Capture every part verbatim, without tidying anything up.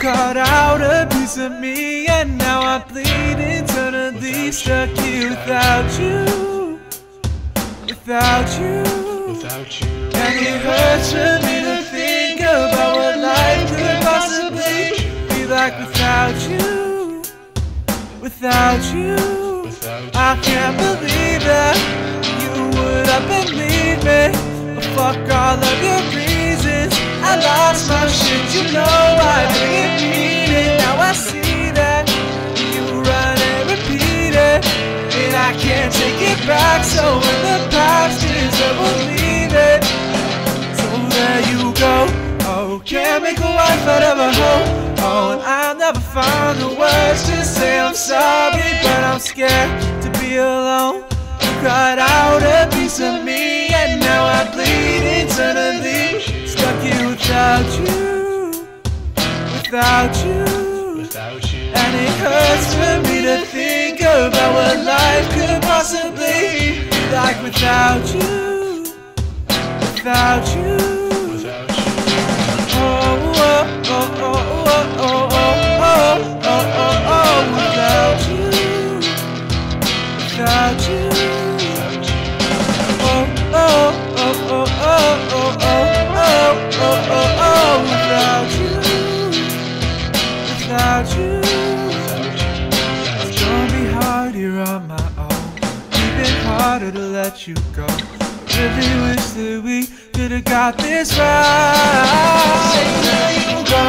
cut out a piece of me, and now I bleed eternally, stuck here without you, without you. Without you. And it hurts for me to think about what life could possibly be like without you, without you. I can't believe that you would up and leave me. But fuck all of your reasons. I lost my shit, you know I didn't mean it. Now I see that you run and repeat it, and I can't take it back. So when the past is over, can't make a wife out of a hoe. Oh, and I'll never find the words to say I'm sorry, but I'm scared to be alone. You cut out a piece of me, and now I bleed eternally, stuck here without you, without you. And it hurts for me to think about what life could possibly be like without you, without you. Without you, oh oh oh oh oh oh oh oh oh oh oh. Without you, without you, it's gonna be hard here on my own. Even harder to let you go. I really wish that we could have got this right. Say where you go,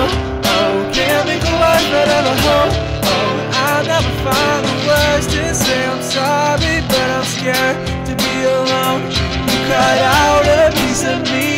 oh, can't make a wife out of a hoe. Oh, I'll never find the words to say I'm sorry, but I'm scared to be alone. You cut out a piece of me.